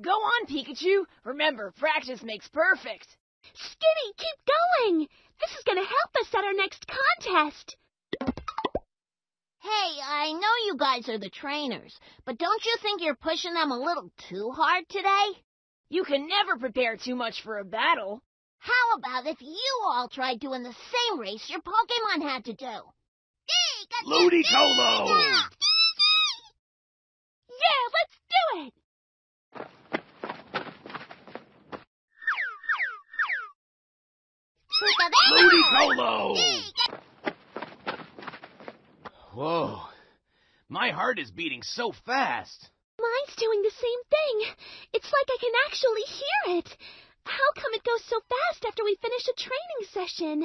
Go on, Pikachu. Remember, practice makes perfect. Skitty, keep going. This is going to help us at our next contest. Hey, I know you guys are the trainers, but don't you think you're pushing them a little too hard today? You can never prepare too much for a battle. How about if you all tried doing the same race your Pokémon had to do? Ludicolo! Yeah, let's do it! Ludicolo! Whoa, my heart is beating so fast. Mine's doing the same thing. It's like I can actually hear it. How come it goes so fast after we finish a training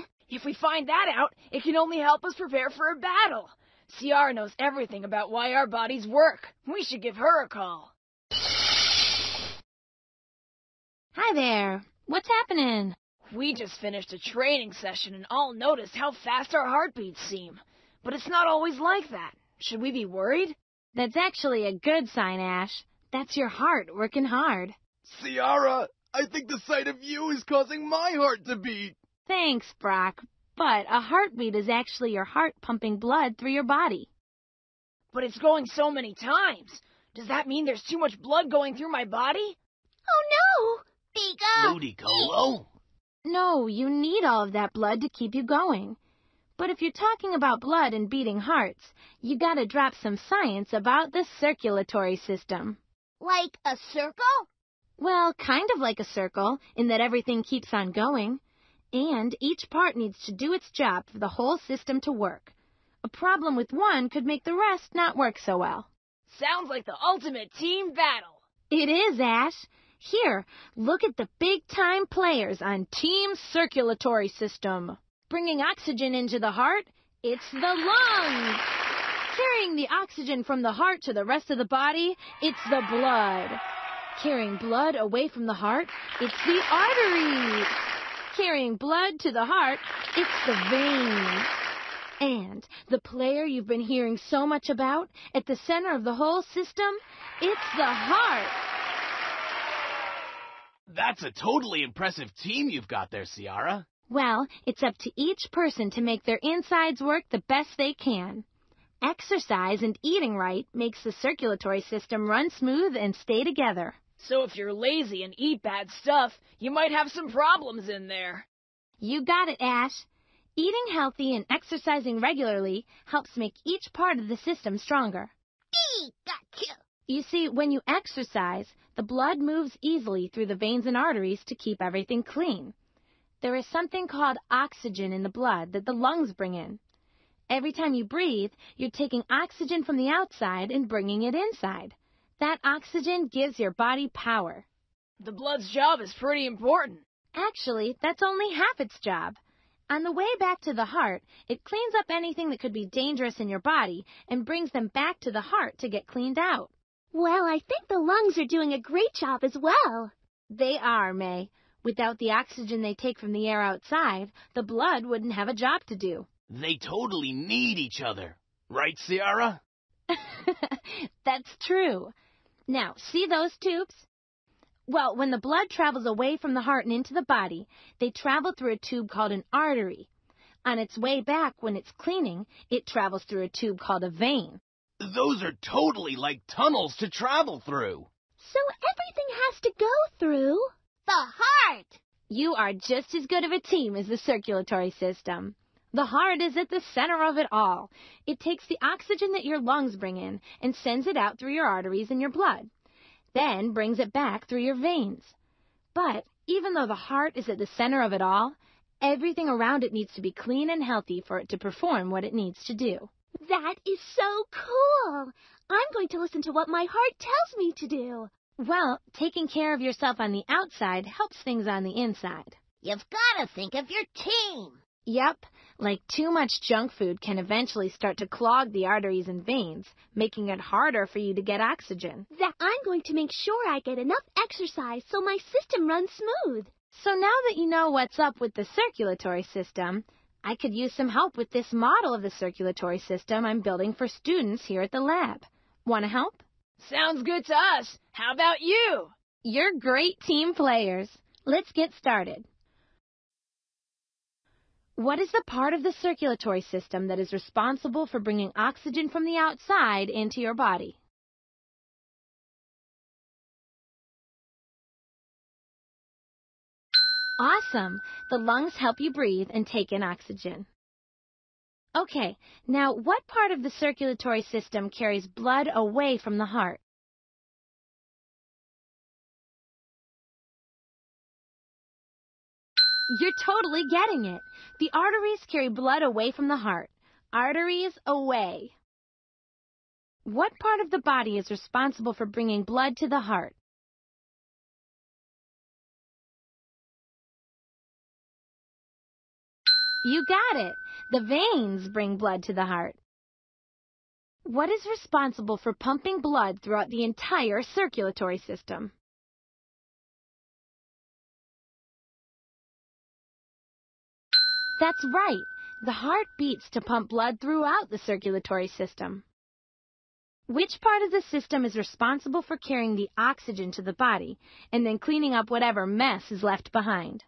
session? If we find that out, it can only help us prepare for a battle. Siara knows everything about why our bodies work. We should give her a call. Hi there. What's happening? We just finished a training session and all noticed how fast our heartbeats seem. But it's not always like that. Should we be worried? That's actually a good sign, Ash. That's your heart working hard. Siara, I think the sight of you is causing my heart to beat. Thanks, Brock. But a heartbeat is actually your heart pumping blood through your body. But it's going so many times. Does that mean there's too much blood going through my body? Oh, no! Ludicolo? No, you need all of that blood to keep you going. But if you're talking about blood and beating hearts, you gotta drop some science about the circulatory system. Like a circle? Well, kind of like a circle, in that everything keeps on going. And each part needs to do its job for the whole system to work. A problem with one could make the rest not work so well. Sounds like the ultimate team battle. It is, Ash. Here, look at the big-time players on Team Circulatory System. Bringing oxygen into the heart, it's the lungs. Carrying the oxygen from the heart to the rest of the body, it's the blood. Carrying blood away from the heart, it's the arteries. Carrying blood to the heart, it's the veins. And the player you've been hearing so much about, at the center of the whole system, it's the heart. That's a totally impressive team you've got there, Siara. Well, it's up to each person to make their insides work the best they can. Exercise and eating right makes the circulatory system run smooth and stay together. So if you're lazy and eat bad stuff, you might have some problems in there. You got it, Ash. Eating healthy and exercising regularly helps make each part of the system stronger. Pikachu! You see, when you exercise, the blood moves easily through the veins and arteries to keep everything clean. There is something called oxygen in the blood that the lungs bring in. Every time you breathe, you're taking oxygen from the outside and bringing it inside. That oxygen gives your body power. The blood's job is pretty important. Actually, that's only half its job. On the way back to the heart, it cleans up anything that could be dangerous in your body and brings them back to the heart to get cleaned out. Well, I think the lungs are doing a great job as well. They are, May. Without the oxygen they take from the air outside, the blood wouldn't have a job to do. They totally need each other. Right, Siara? That's true. Now, see those tubes? Well, when the blood travels away from the heart and into the body, they travel through a tube called an artery. On its way back, when it's cleaning, it travels through a tube called a vein. Those are totally like tunnels to travel through. So everything has to go through the heart. You are just as good of a team as the circulatory system. The heart is at the center of it all. It takes the oxygen that your lungs bring in and sends it out through your arteries and your blood, then brings it back through your veins. But even though the heart is at the center of it all, everything around it needs to be clean and healthy for it to perform what it needs to do. That is so cool! I'm going to listen to what my heart tells me to do. Well, taking care of yourself on the outside helps things on the inside. You've got to think of your team. Yep, like too much junk food can eventually start to clog the arteries and veins, making it harder for you to get oxygen. I'm going to make sure I get enough exercise so my system runs smooth. So now that you know what's up with the circulatory system, I could use some help with this model of the circulatory system I'm building for students here at the lab. Want to help? Sounds good to us. How about you? You're great team players. Let's get started. What is the part of the circulatory system that is responsible for bringing oxygen from the outside into your body? Awesome! The lungs help you breathe and take in oxygen. Okay, now what part of the circulatory system carries blood away from the heart? You're totally getting it. The arteries carry blood away from the heart. Arteries away. What part of the body is responsible for bringing blood to the heart? You got it! The veins bring blood to the heart. What is responsible for pumping blood throughout the entire circulatory system? That's right! The heart beats to pump blood throughout the circulatory system. Which part of the system is responsible for carrying the oxygen to the body and then cleaning up whatever mess is left behind?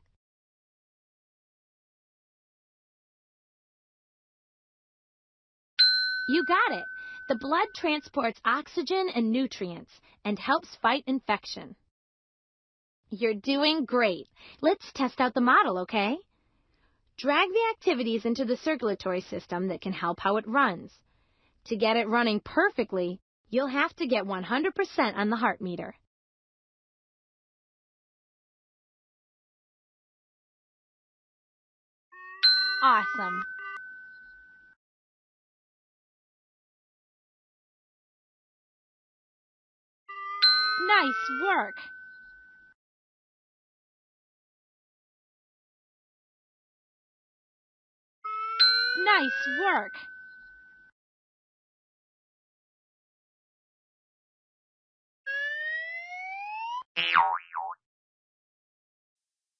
You got it! The blood transports oxygen and nutrients and helps fight infection. You're doing great. Let's test out the model, okay? Drag the activities into the circulatory system that can help how it runs. To get it running perfectly, you'll have to get 100% on the heart meter. Awesome! Nice work! Nice work!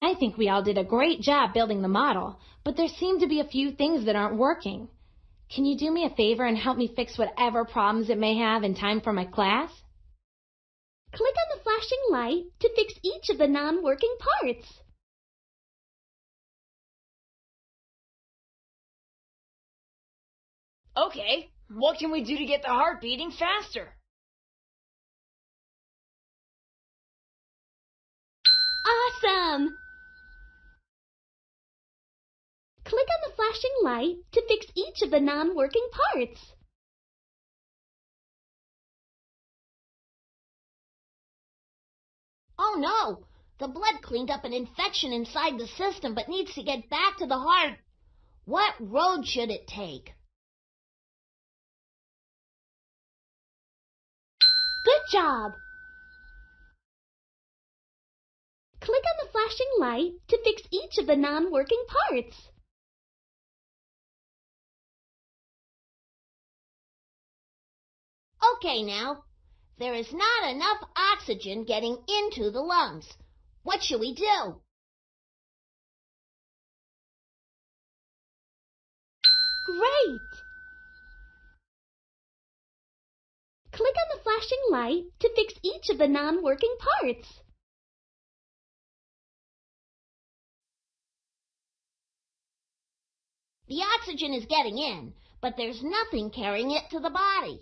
I think we all did a great job building the model, but there seem to be a few things that aren't working. Can you do me a favor and help me fix whatever problems it may have in time for my class? Click on the flashing light to fix each of the non-working parts. Okay, what can we do to get the heart beating faster? Awesome! Click on the flashing light to fix each of the non-working parts. Oh no! The blood cleaned up an infection inside the system but needs to get back to the heart. What road should it take? Good job! Click on the flashing light to fix each of the non-working parts. Okay now. There is not enough oxygen getting into the lungs. What should we do? Great! Click on the flashing light to fix each of the non-working parts. The oxygen is getting in, but there's nothing carrying it to the body.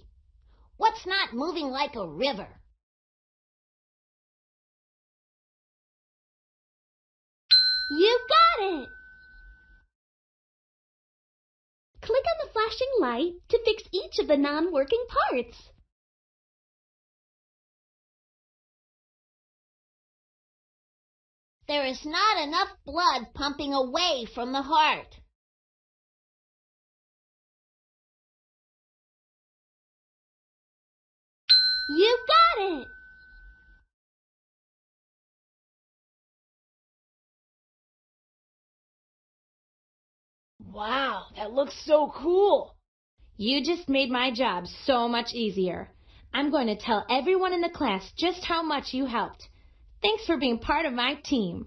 What's not moving like a river? You got it! Click on the flashing light to fix each of the non-working parts. There is not enough blood pumping away from the heart. You got it! Wow, that looks so cool! You just made my job so much easier. I'm going to tell everyone in the class just how much you helped. Thanks for being part of my team.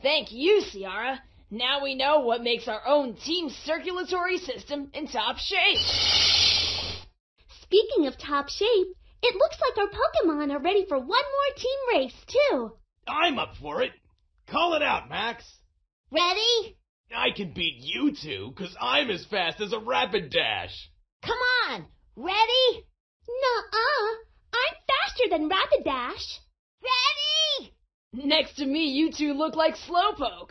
Thank you, Siara. Now we know what makes our own team's circulatory system in top shape. Speaking of top shape, It looks like our Pokémon are ready for one more team race, too. I'm up for it. Call it out, Max. Ready? I can beat you two, because I'm as fast as a Rapid Dash. Come on. Ready? Nuh-uh. I'm faster than Rapid Dash. Ready? Next to me, you two look like Slowpoke.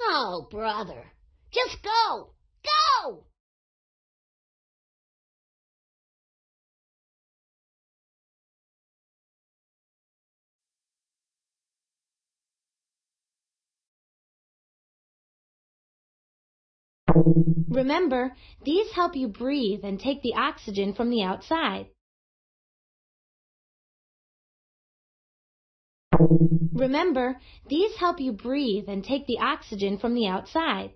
Oh, brother. Just go. Go! Remember, these help you breathe and take the oxygen from the outside. Remember, these help you breathe and take the oxygen from the outside.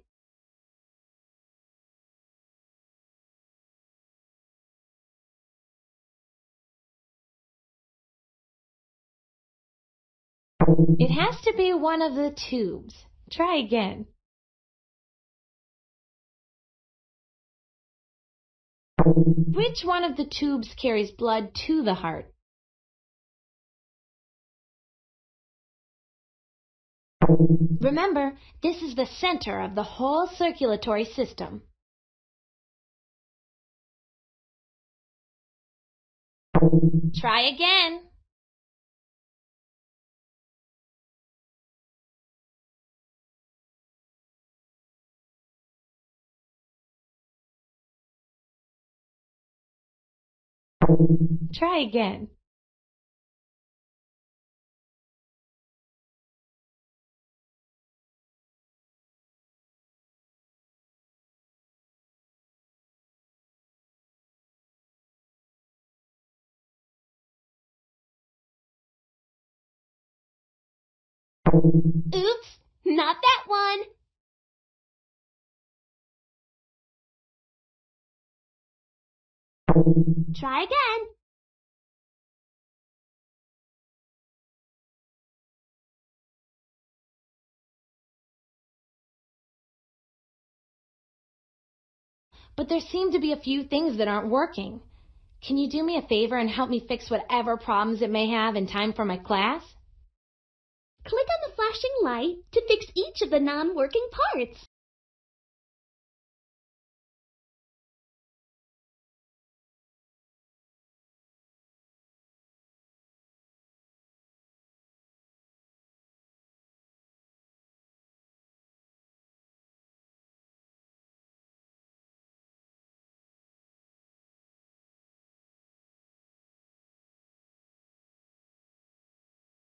It has to be one of the tubes. Try again. Which one of the tubes carries blood to the heart? Remember, this is the center of the whole circulatory system. Try again. Try again. Oops, not that one. Try again. But there seem to be a few things that aren't working. Can you do me a favor and help me fix whatever problems it may have in time for my class? Click on the flashing light to fix each of the non-working parts.